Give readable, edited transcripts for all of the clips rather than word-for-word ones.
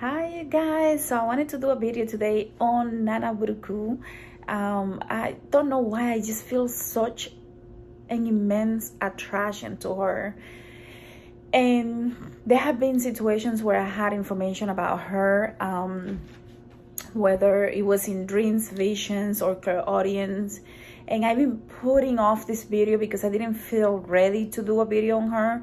Hi you guys, so I wanted to do a video today on Nana Buruku. I don't know why, I just feel such an immense attraction to her, and there have been situations where I had information about her, whether it was in dreams, visions, or clairaudience, and I've been putting off this video because I didn't feel ready to do a video on her.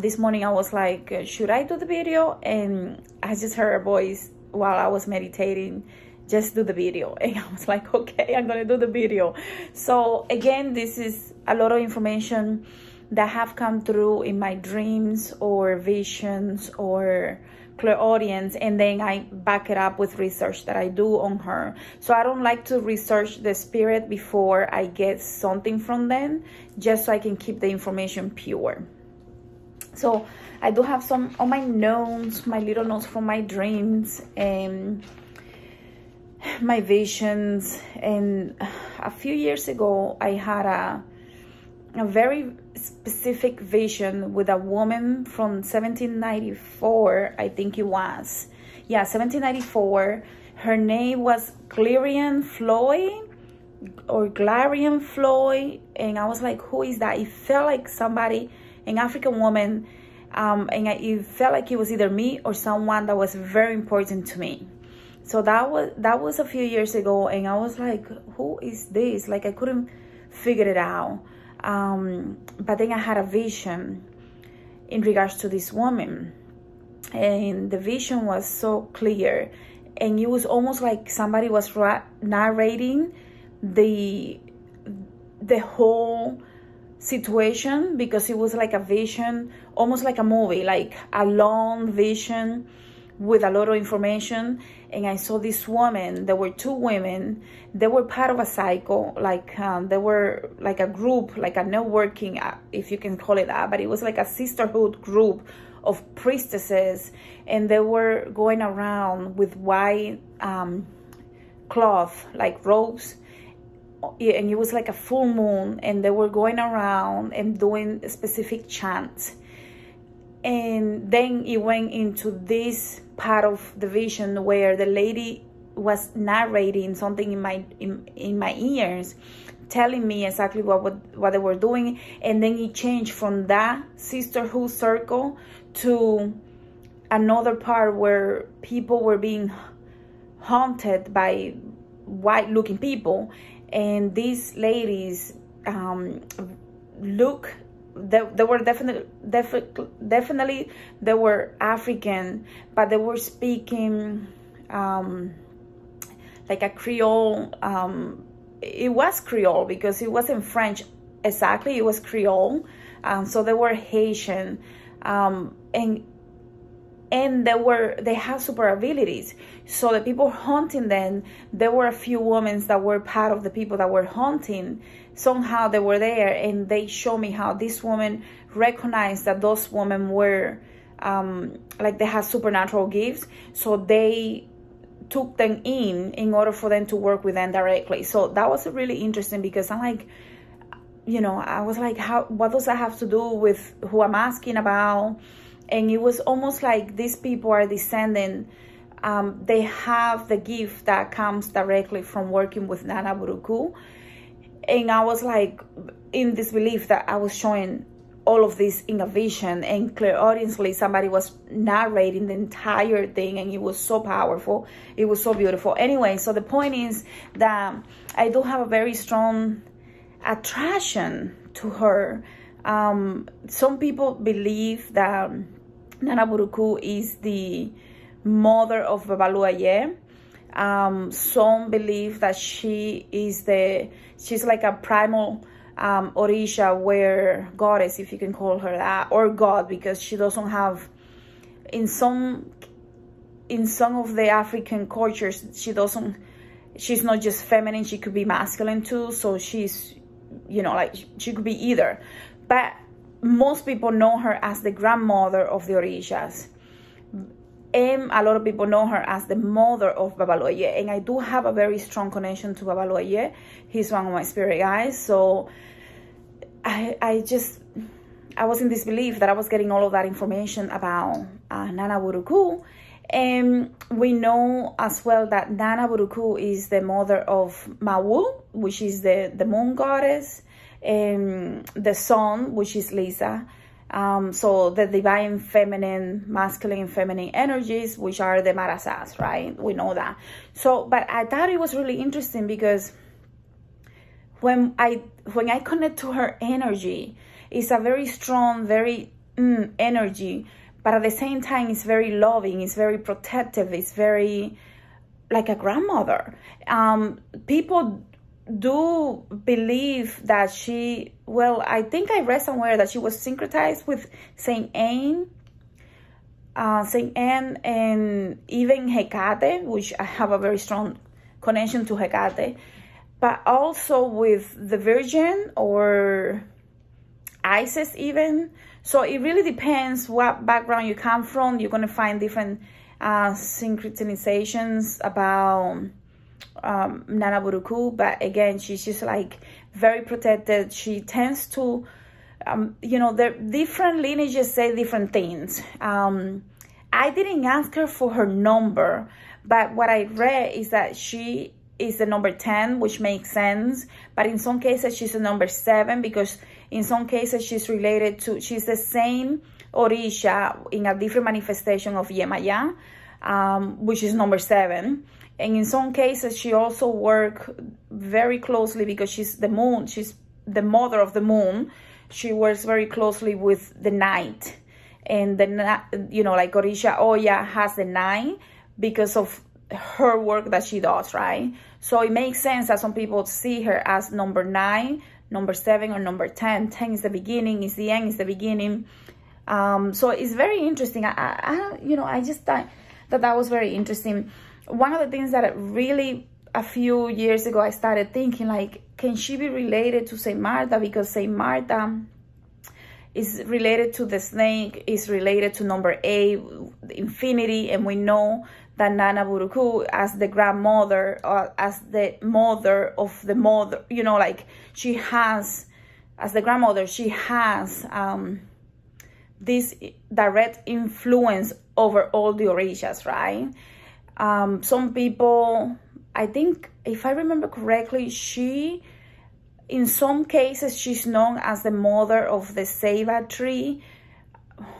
This morning I was like, should I do the video? And I just heard her voice while I was meditating, just do the video. And I was like, okay, I'm gonna do the video. So again, this is a lot of information that have come through in my dreams or visions or clairaudience, and then I back it up with research that I do on her. So I don't like to research the spirit before I get something from them, just so I can keep the information pure. So I do have some on my notes, my little notes from my dreams and my visions. And a few years ago, I had a very specific vision with a woman from 1794, I think it was. Yeah, 1794. Her name was Clarion Floyd or Glarion Floyd. And I was like, who is that? It felt like somebody, an African woman, and it felt like it was either me or someone that was very important to me. So that was a few years ago, and I was like, who is this? Like, I couldn't figure it out. But then I had a vision in regards to this woman, and the vision was so clear, and it was almost like somebody was narrating the whole situation, because it was like a vision, almost like a movie, like a long vision with a lot of information. And I saw this woman. There were two women. They were part of a cycle, like they were like a group, like a networking, if you can call it that, but it was like a sisterhood group of priestesses, and they were going around with white cloth, like robes. And it was like a full moon, and they were going around and doing specific chants. And then it went into this part of the vision where the lady was narrating something in my ears, telling me exactly what they were doing. And then it changed from that sisterhood circle to another part where people were being haunted by white looking people. And these ladies they were definitely they were African, but they were speaking like a Creole. It was Creole because it wasn't French exactly, it was Creole. So they were Haitian, and they have super abilities. So the people haunting them, there were a few women that were part of the people that were haunting. Somehow they were there, and they showed me how this woman recognized that those women were like they had supernatural gifts. So they took them in order for them to work with them directly. So that was really interesting, because I'm like, you know, I was like, what does that have to do with who I'm asking about? And it was almost like these people are descending. They have the gift that comes directly from working with Nana Buruku. And I was like in this belief that I was showing all of this in a vision, and clairaudiently somebody was narrating the entire thing, and it was so powerful. It was so beautiful. Anyway, so the point is that I do have a very strong attraction to her. Some people believe that Nana Buruku is the mother of Babalú-Ayé. Some believe that she's like a primal orisha, where goddess, if you can call her that, or god, because she doesn't have, in some of the African cultures, she's not just feminine, she could be masculine too. So she's, you know, like she could be either. But most people know her as the grandmother of the orishas, and a lot of people know her as the mother of Babalú-Ayé. And I do have a very strong connection to Babalú-Ayé. He's one of my spirit guides. So I was in this belief that I was getting all of that information about Nana Buruku. We know as well that Nana Buruku is the mother of Mawu, which is the moon goddess, and the sun, which is Lisa. So the divine feminine, masculine and feminine energies, which are the marasas, right? We know that. So, but I thought it was really interesting because when I connect to her energy, it's a very strong, very energy. But at the same time, it's very loving, it's very protective, it's very like a grandmother. People do believe that she, well, I think I read somewhere that she was syncretized with Saint Anne, and even Hecate, which I have a very strong connection to Hecate, but also with the Virgin or Isis even. So it really depends what background you come from. You're going to find different syncretizations about Nana Buruku. But again, she's just like very protected. She tends to, you know, the different lineages say different things. I didn't ask her for her number, but what I read is that she is the number 10, which makes sense. But in some cases, she's the number 7 because in some cases, she's related to, she's the same orisha in a different manifestation of Yemaya, which is number 7. And in some cases, she also works very closely because she's the moon. She's the mother of the moon. She works very closely with the night. And the, you know, like orisha Oya has the night because of her work that she does, right? So it makes sense that some people see her as number 9, number 7 or number 10. 10 is the beginning, is the end, is the beginning. So it's very interesting. I you know, I just thought that was very interesting. One of the things that really a few years ago I started thinking, like, can she be related to Saint Martha? Because Saint Martha is related to the snake, is related to number 8, infinity, and we know that Nana Buruku as the grandmother or as the mother of the mother, you know, like she has, as the grandmother, she has this direct influence over all the orishas, right? Some people, I think, if I remember correctly, she, in some cases, she's known as the mother of the Ceiba tree.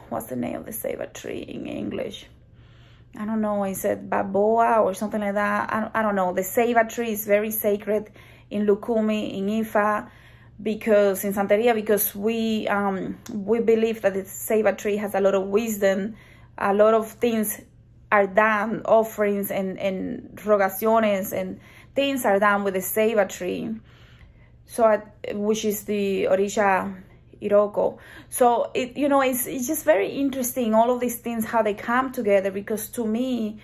What's the name of the Ceiba tree in English? I don't know, is it Baboa or something like that? I don't know. The Ceiba tree is very sacred in Lukumi, in Ifa, because in Santeria, because we believe that the Ceiba tree has a lot of wisdom. A lot of things are done, offerings and rogaciones and things are done with the Ceiba tree. So, which is the orisha Iroko. So, it, you know, it's just very interesting, all of these things, how they come together, because to me,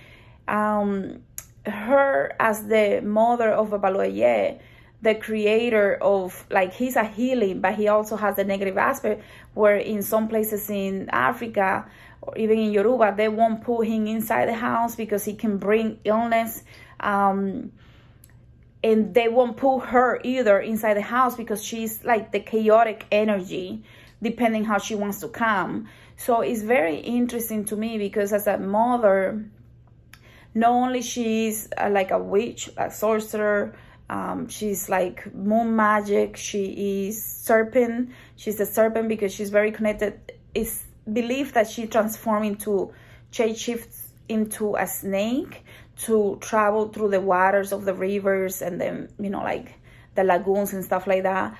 her as the mother of Babalú-Ayé, the creator of, like, he's a healing, but he also has the negative aspect, where in some places in Africa, or even in Yoruba, they won't put him inside the house because he can bring illness, and they won't put her either inside the house because she's like the chaotic energy, depending how she wants to come. So it's very interesting to me because as a mother, not only she's like a witch, a sorcerer, she's like moon magic, she is serpent. She's the serpent because she's very connected. It's believed that she transforms into, shapeshifts into a snake, to travel through the waters of the rivers and then, you know, like the lagoons and stuff like that,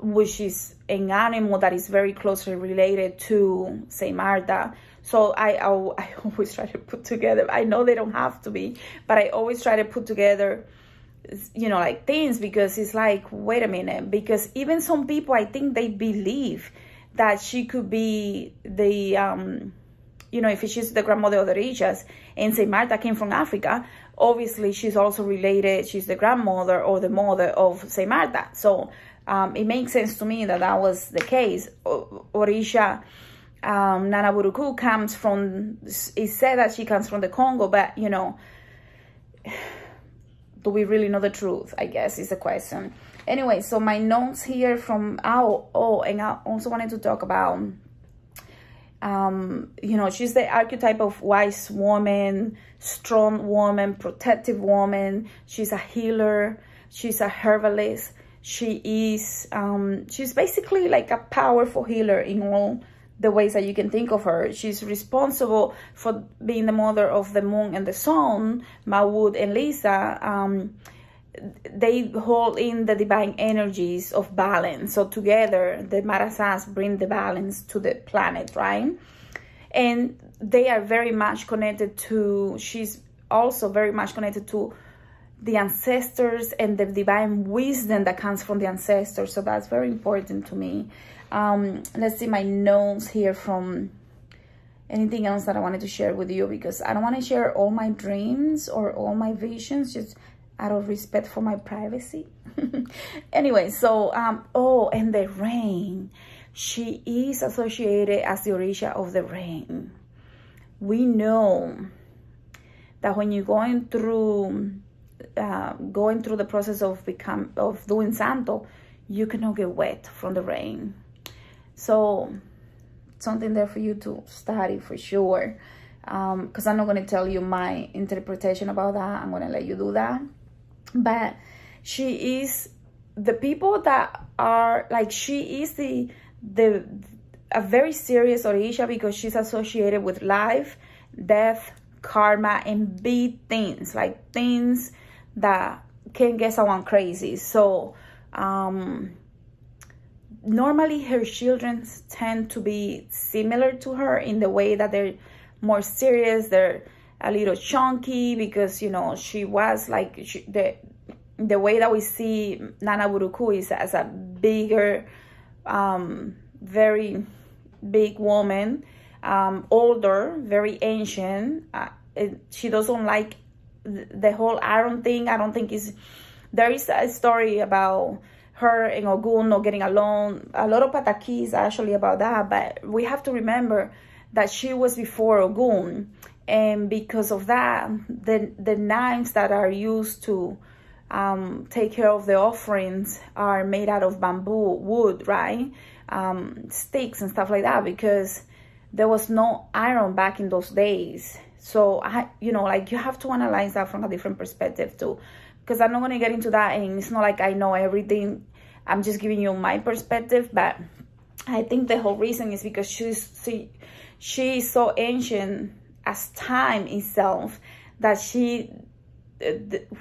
which is an animal that is very closely related to Saint Martha. So I always try to put together, I know they don't have to be, but I always try to put together, you know, like things, because it's like, wait a minute, because even some people, I think they believe that she could be the, you know, if she's the grandmother of the orishas and Saint Martha came from Africa, obviously she's also related, she's the grandmother or the mother of Saint Martha. So it makes sense to me that that was the case. Orisha Nana Buruku comes from, it's said that she comes from the Congo, but, you know, do we really know the truth? I guess is the question. Anyway, so my notes here from, and I also wanted to talk about You know, she's the archetype of wise woman, strong woman, protective woman. She's a healer. She's a herbalist. She is, she's basically like a powerful healer in all the ways that you can think of her. She's responsible for being the mother of the moon and the sun, Mawu and Lisa. They hold in the divine energies of balance. So together, the marasas bring the balance to the planet, right? And they are very much connected to, she's also very much connected to the ancestors and the divine wisdom that comes from the ancestors. So that's very important to me. Let's see my notes here from anything else that I wanted to share with you, because I don't want to share all my dreams or all my visions, just out of respect for my privacy. Anyway, so, oh, and the rain. She is associated as the orisha of the rain. We know that when you're going through the process of doing santo, you cannot get wet from the rain. So something there for you to study for sure. Because I'm not going to tell you my interpretation about that. I'm going to let you do that. But she is the people that are like, she is a very serious orisha, because she's associated with life, death, karma, and big things, like things that can get someone crazy. So normally her children tend to be similar to her in the way that they're more serious, they're a little chunky, because, you know, she was like, the way that we see Nana Buruku is as a bigger, very big woman, older, very ancient. She doesn't like the whole iron thing. I don't think it's, there is a story about her and Ogun not getting along. A lot of Patakis actually about that, but we have to remember that she was before Ogun, and because of that, the knives that are used to take care of the offerings are made out of bamboo wood, right? Sticks and stuff like that, because there was no iron back in those days. So you know, like, you have to analyze that from a different perspective too, because I'm not going to get into that, and it's not like I know everything. I'm just giving you my perspective, but I think the whole reason is because she is so ancient as time itself, that she,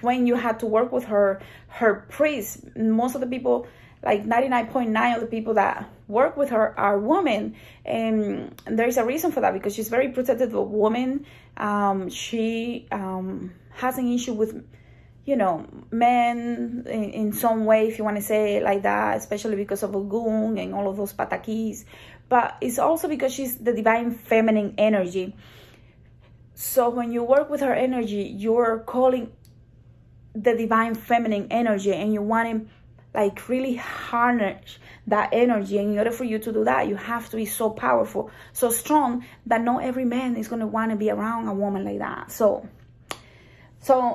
when you had to work with her, her priests, most of the people, like 99.9% of the people that work with her are women. And there's a reason for that, because she's very protective of women. She has an issue with, you know, men in some way, if you want to say it like that, especially because of Ogun and all of those Patakis. But it's also because she's the divine feminine energy. So when you work with her energy, you're calling the divine feminine energy, and you want to like really harness that energy. And in order for you to do that, you have to be so powerful, so strong, that not every man is going to want to be around a woman like that. So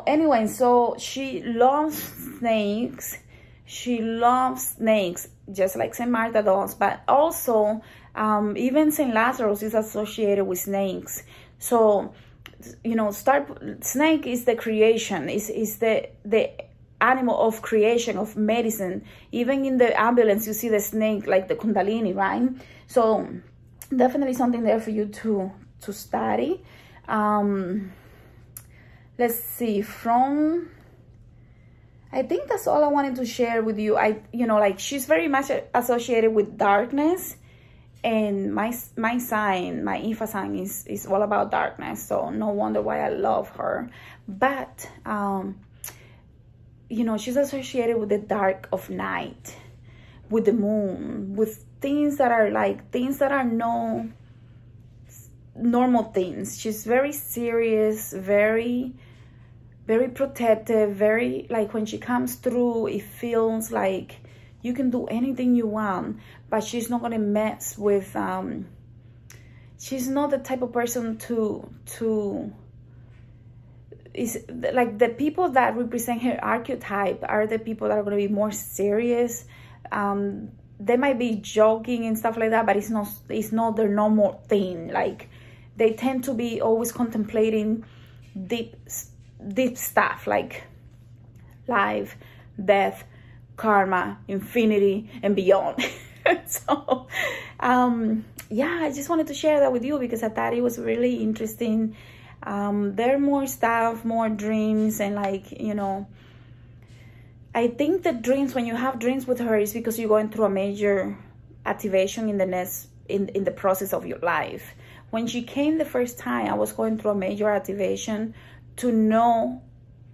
anyway, so she loves snakes. She loves snakes, just like Saint Martha does, but also even Saint Lazarus is associated with snakes. So, you know, snake is the creation, is the animal of creation, of medicine. Even in the ambulance, you see the snake, like the Kundalini, right? So definitely something there for you to study. Let's see, from, I think that's all I wanted to share with you. You know, like, she's very much associated with darkness, and my sign, my Ifa sign is all about darkness. So no wonder why I love her. But, you know, she's associated with the dark of night, with the moon, with things that are like, things that are no normal things. She's very serious, very, very protective, very, like, when she comes through, it feels like you can do anything you want, but she's not going to mess with, she's not the type of person to is like, the people that represent her archetype are the people that are going to be more serious, they might be joking and stuff like that, but it's not their normal thing. Like, they tend to be always contemplating deep stuff like life, death, karma, infinity, and beyond. So yeah, I just wanted to share that with you because I thought it was really interesting. There are more stuff, more dreams, and like, you know, I think the dreams, when you have dreams with her, is because you're going through a major activation in the next in the process of your life. When she came the first time, I was going through a major activation to know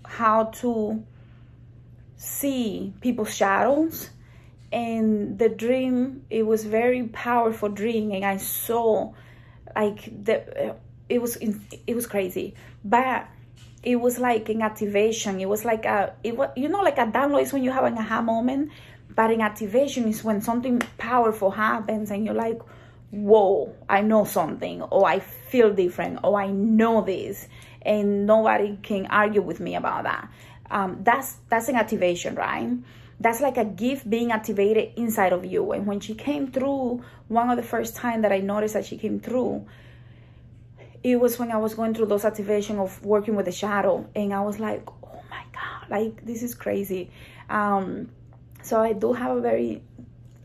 how to see people's shadows. And the dream, it was very powerful dream, and I saw like it was crazy, but it was like an activation. It was like it was, you know, like a download is when you have an aha moment, but an activation is when something powerful happens and you're like, whoa, I know something, or I feel different, or I know this, and nobody can argue with me about that. That's an activation, right? That's like a gift being activated inside of you. And when she came through, one of the first time that I noticed that she came through, it was when I was going through those activation of working with the shadow, and I was like, oh my God, like, this is crazy. So I do have a very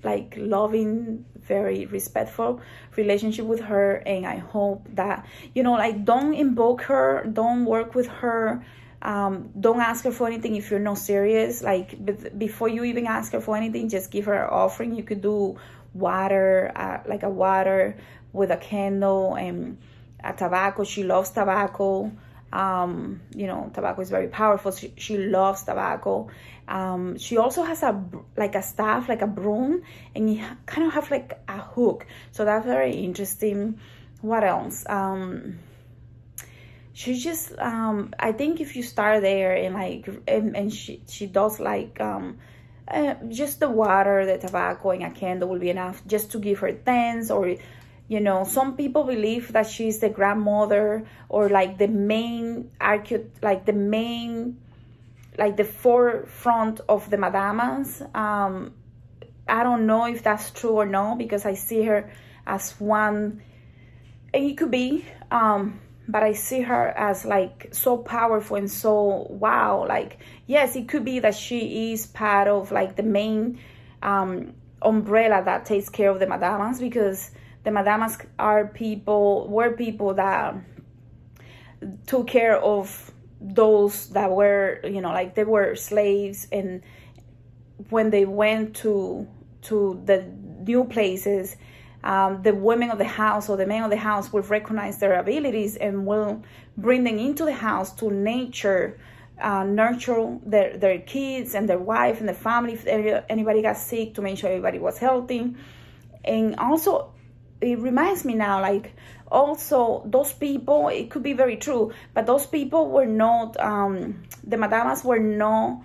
like loving, very respectful relationship with her, and I hope that, you know, like, don't invoke her, don't work with her, don't ask her for anything if you're not serious. Like, before you even ask her for anything, just give her an offering. You could do water, like a water with a candle and a tobacco. She loves tobacco. You know, tobacco is very powerful. She loves tobacco. She also has a staff, like a broom, and you kind of have like a hook, so that's very interesting. What else? She just, I think if you start there and like, and she does like, just the water, the tobacco, and a candle will be enough just to give her thanks. Or, you know, some people believe that she's the grandmother, or like the main archetype, like the forefront of the madamas. I don't know if that's true or not, because I see her as one, and it could be, but I see her as like so powerful and so wow. Like, yes, it could be that she is part of like the main umbrella that takes care of the madamas, because the madamas were people that took care of those that were, you know, like, they were slaves, and when they went to the new places, the women of the house or the men of the house will recognize their abilities and will bring them into the house to nurture their kids and their wife and the family, if anybody got sick, to make sure everybody was healthy. And also, it reminds me now, like, also those people, it could be very true, but those people were not, the madamas were not,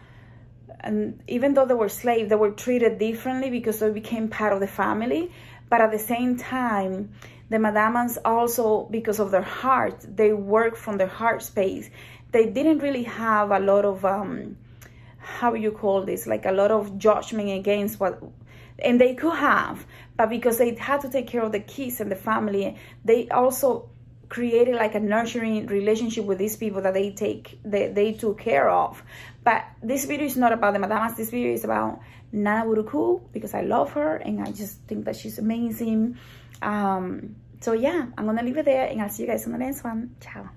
and even though they were slaves, they were treated differently because they became part of the family. But at the same time, the madamas also, because of their heart, they work from their heart space. They didn't really have a lot of, how you call this, like a lot of judgment against what, and they could have, but because they had to take care of the kids and the family, they also created like a nurturing relationship with these people that they took care of. But this video is not about the madamas. This video is about Nana Buruku, because I love her and I just think that she's amazing. So yeah, I'm gonna leave it there, and I'll see you guys on the next one. Ciao.